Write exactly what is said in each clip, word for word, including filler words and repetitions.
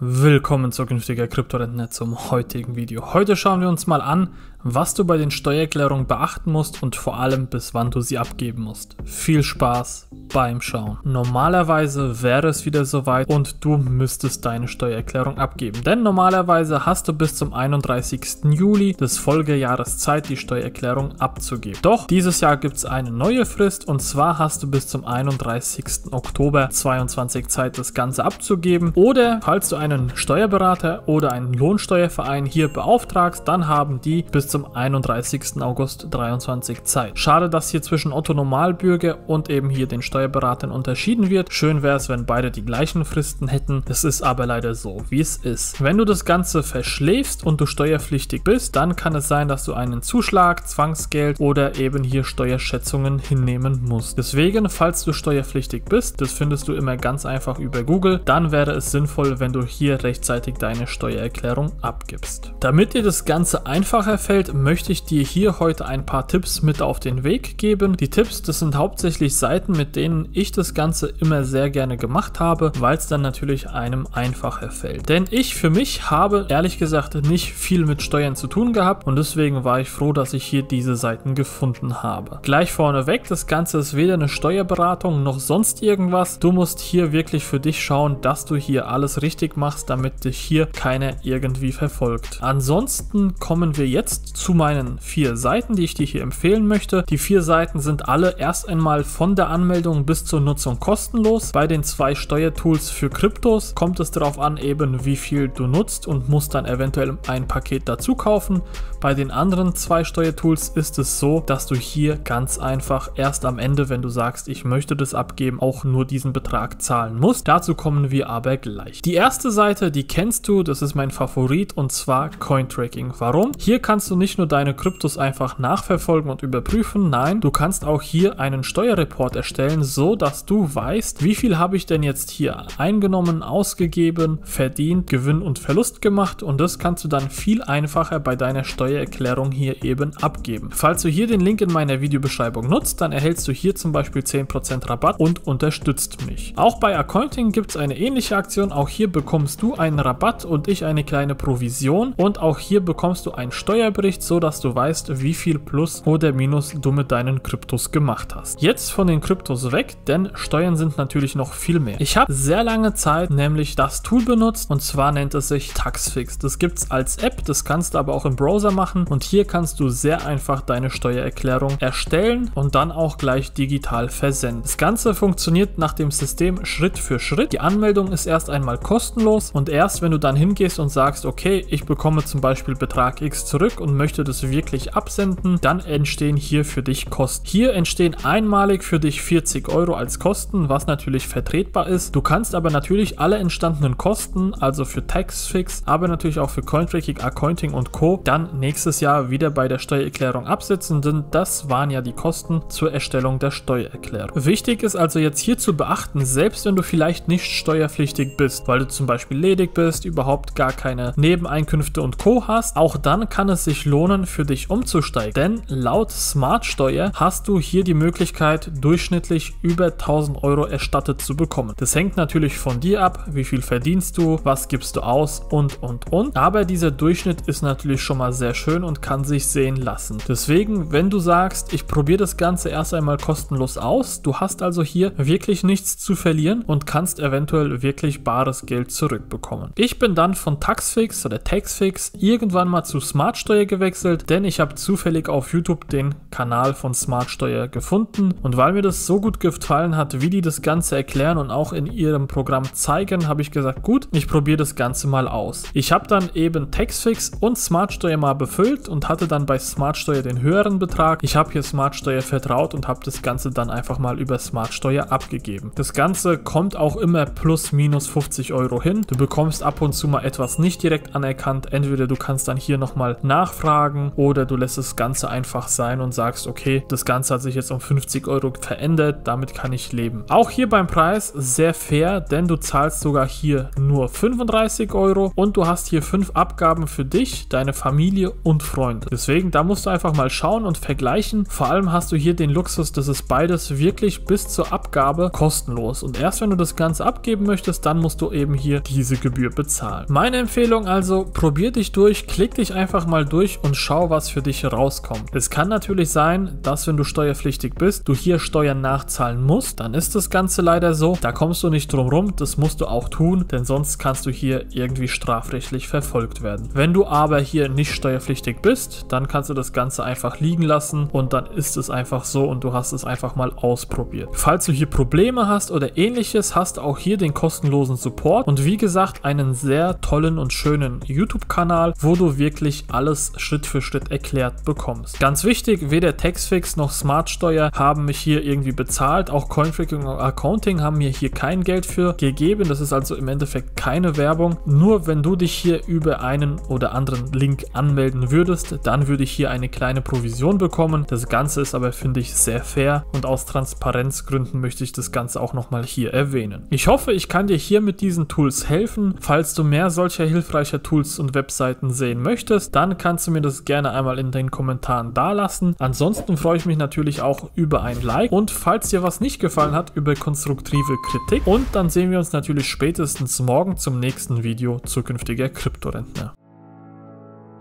Willkommen zukünftiger KryptoRentner zum heutigen Video. Heute schauen wir uns mal an, was du bei den Steuererklärungen beachten musst und vor allem bis wann du sie abgeben musst. Viel Spaß beim Schauen. Normalerweise wäre es wieder soweit und du müsstest deine Steuererklärung abgeben, denn normalerweise hast du bis zum einunddreißigsten Juli des Folgejahres Zeit, die Steuererklärung abzugeben. Doch dieses Jahr gibt es eine neue Frist und zwar hast du bis zum einunddreißigsten Oktober zweitausendzweiundzwanzig Zeit, das Ganze abzugeben, oder falls du einen Steuerberater oder einen Lohnsteuerverein hier beauftragst, dann haben die bis zum einunddreißigsten August zweitausenddreiundzwanzig Zeit. Schade, dass hier zwischen Otto Normalbürger und eben hier den Steuerberatern unterschieden wird. Schön wäre es, wenn beide die gleichen Fristen hätten. Das ist aber leider so, wie es ist. Wenn du das Ganze verschläfst und du steuerpflichtig bist, dann kann es sein, dass du einen Zuschlag, Zwangsgeld oder eben hier Steuerschätzungen hinnehmen musst. Deswegen, falls du steuerpflichtig bist, das findest du immer ganz einfach über Google, dann wäre es sinnvoll, wenn du hier rechtzeitig deine Steuererklärung abgibst. Damit dir das Ganze einfacher fällt, möchte ich dir hier heute ein paar Tipps mit auf den Weg geben. Die Tipps, das sind hauptsächlich Seiten, mit denen ich das Ganze immer sehr gerne gemacht habe, weil es dann natürlich einem einfacher fällt. Denn ich für mich habe ehrlich gesagt nicht viel mit Steuern zu tun gehabt und deswegen war ich froh, dass ich hier diese Seiten gefunden habe. Gleich vorneweg, das Ganze ist weder eine Steuerberatung noch sonst irgendwas. Du musst hier wirklich für dich schauen, dass du hier alles richtig machst, damit dich hier keiner irgendwie verfolgt. Ansonsten kommen wir jetzt zu meinen vier Seiten, die ich dir hier empfehlen möchte. Die vier Seiten sind alle erst einmal von der Anmeldung bis zur Nutzung kostenlos. Bei den zwei Steuertools für Kryptos kommt es darauf an, eben wie viel du nutzt und musst dann eventuell ein Paket dazu kaufen. Bei den anderen zwei Steuertools ist es so, dass du hier ganz einfach erst am Ende, wenn du sagst, ich möchte das abgeben, auch nur diesen Betrag zahlen musst. Dazu kommen wir aber gleich. Die erste Seite, die kennst du, das ist mein Favorit, und zwar CoinTracking. Warum? Hier kannst du nicht nur deine Kryptos einfach nachverfolgen und überprüfen, nein, du kannst auch hier einen Steuerreport erstellen, so dass du weißt, wie viel habe ich denn jetzt hier eingenommen, ausgegeben, verdient, Gewinn und Verlust gemacht, und das kannst du dann viel einfacher bei deiner Steuererklärung hier eben abgeben. Falls du hier den Link in meiner Videobeschreibung nutzt, dann erhältst du hier zum Beispiel zehn Prozent Rabatt und unterstützt mich. Auch bei Accointing gibt es eine ähnliche Aktion, auch hier bekommst du einen Rabatt und ich eine kleine Provision, und auch hier bekommst du einen Steuerbericht, so dass du weißt, wie viel Plus oder Minus du mit deinen Kryptos gemacht hast. Jetzt von den Kryptos weg, denn Steuern sind natürlich noch viel mehr. Ich habe sehr lange Zeit nämlich das Tool benutzt, und zwar nennt es sich Taxfix. Das gibt es als App, das kannst du aber auch im Browser machen, und hier kannst du sehr einfach deine Steuererklärung erstellen und dann auch gleich digital versenden. Das Ganze funktioniert nach dem System Schritt für Schritt. Die Anmeldung ist erst einmal kostenlos, und erst wenn du dann hingehst und sagst, okay, ich bekomme zum Beispiel Betrag X zurück und möchte das wirklich absenden, dann entstehen hier für dich Kosten. Hier entstehen einmalig für dich vierzig Euro als Kosten, was natürlich vertretbar ist. Du kannst aber natürlich alle entstandenen Kosten, also für Taxfix, aber natürlich auch für CoinTracking, Accointing und Co., dann nächstes Jahr wieder bei der Steuererklärung absetzen, denn das waren ja die Kosten zur Erstellung der Steuererklärung. Wichtig ist also jetzt hier zu beachten, selbst wenn du vielleicht nicht steuerpflichtig bist, weil du zum Beispiel ledig bist, überhaupt gar keine Nebeneinkünfte und Co. hast, auch dann kann es sich lohnen, für dich umzusteigen, denn laut Smartsteuer hast du hier die Möglichkeit, durchschnittlich über tausend Euro erstattet zu bekommen. Das hängt natürlich von dir ab, wie viel verdienst du, was gibst du aus und und und, aber dieser Durchschnitt ist natürlich schon mal sehr schön und kann sich sehen lassen. Deswegen, wenn du sagst, ich probiere das Ganze erst einmal kostenlos aus, du hast also hier wirklich nichts zu verlieren und kannst eventuell wirklich bares Geld zurückbekommen. Ich bin dann von Taxfix oder Taxfix irgendwann mal zu Smartsteuer gewechselt, denn ich habe zufällig auf YouTube den Kanal von Smartsteuer gefunden, und weil mir das so gut gefallen hat, wie die das Ganze erklären und auch in ihrem Programm zeigen, habe ich gesagt, gut, ich probiere das Ganze mal aus. Ich habe dann eben Taxfix und Smartsteuer mal befüllt und hatte dann bei Smartsteuer den höheren Betrag. Ich habe hier Smartsteuer vertraut und habe das Ganze dann einfach mal über Smartsteuer abgegeben. Das Ganze kommt auch immer plus minus fünfzig Euro hin. Du bekommst ab und zu mal etwas nicht direkt anerkannt. Entweder du kannst dann hier nochmal nachfragen nachfragen, oder du lässt das Ganze einfach sein und sagst, okay, das Ganze hat sich jetzt um fünfzig Euro verändert, damit kann ich leben. Auch hier beim Preis sehr fair, denn du zahlst sogar hier nur fünfunddreißig Euro und du hast hier fünf Abgaben für dich, deine Familie und Freunde. Deswegen, da musst du einfach mal schauen und vergleichen. Vor allem hast du hier den Luxus, dass es beides wirklich bis zur Abgabe kostenlos ist. Und erst wenn du das Ganze abgeben möchtest, dann musst du eben hier diese Gebühr bezahlen. Meine Empfehlung also, probier dich durch, klick dich einfach mal durch und schau, was für dich rauskommt. Es kann natürlich sein, dass wenn du steuerpflichtig bist, du hier Steuern nachzahlen musst, dann ist das Ganze leider so. Da kommst du nicht drum rum, das musst du auch tun, denn sonst kannst du hier irgendwie strafrechtlich verfolgt werden. Wenn du aber hier nicht steuerpflichtig bist, dann kannst du das Ganze einfach liegen lassen und dann ist es einfach so und du hast es einfach mal ausprobiert. Falls du hier Probleme hast oder ähnliches, hast auch hier den kostenlosen Support und wie gesagt einen sehr tollen und schönen YouTube-Kanal, wo du wirklich alles Schritt für Schritt erklärt bekommst. Ganz wichtig, weder Taxfix noch Smartsteuer haben mich hier irgendwie bezahlt, auch CoinTracking und Accointing haben mir hier kein Geld für gegeben, das ist also im Endeffekt keine Werbung. Nur wenn du dich hier über einen oder anderen Link anmelden würdest, dann würde ich hier eine kleine Provision bekommen. Das Ganze ist aber, finde ich, sehr fair und aus Transparenzgründen möchte ich das Ganze auch nochmal hier erwähnen. Ich hoffe, ich kann dir hier mit diesen Tools helfen. Falls du mehr solcher hilfreicher Tools und Webseiten sehen möchtest, dann kannst du mir das gerne einmal in den Kommentaren dalassen. Ansonsten freue ich mich natürlich auch über ein Like und falls dir was nicht gefallen hat, über konstruktive Kritik. Und dann sehen wir uns natürlich spätestens morgen zum nächsten Video zukünftiger KryptoRentner.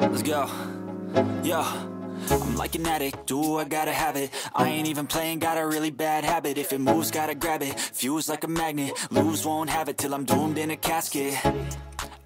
Let's go. Yeah. I'm like an addict, do I gotta have it. I ain't even playing, got a really bad habit. If it moves, gotta grab it, fuse like a magnet. Lose, won't have it till I'm doomed in a casket.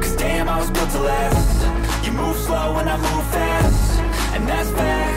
Cause damn, I was built to last. You move slow and I move fast. And that's fast.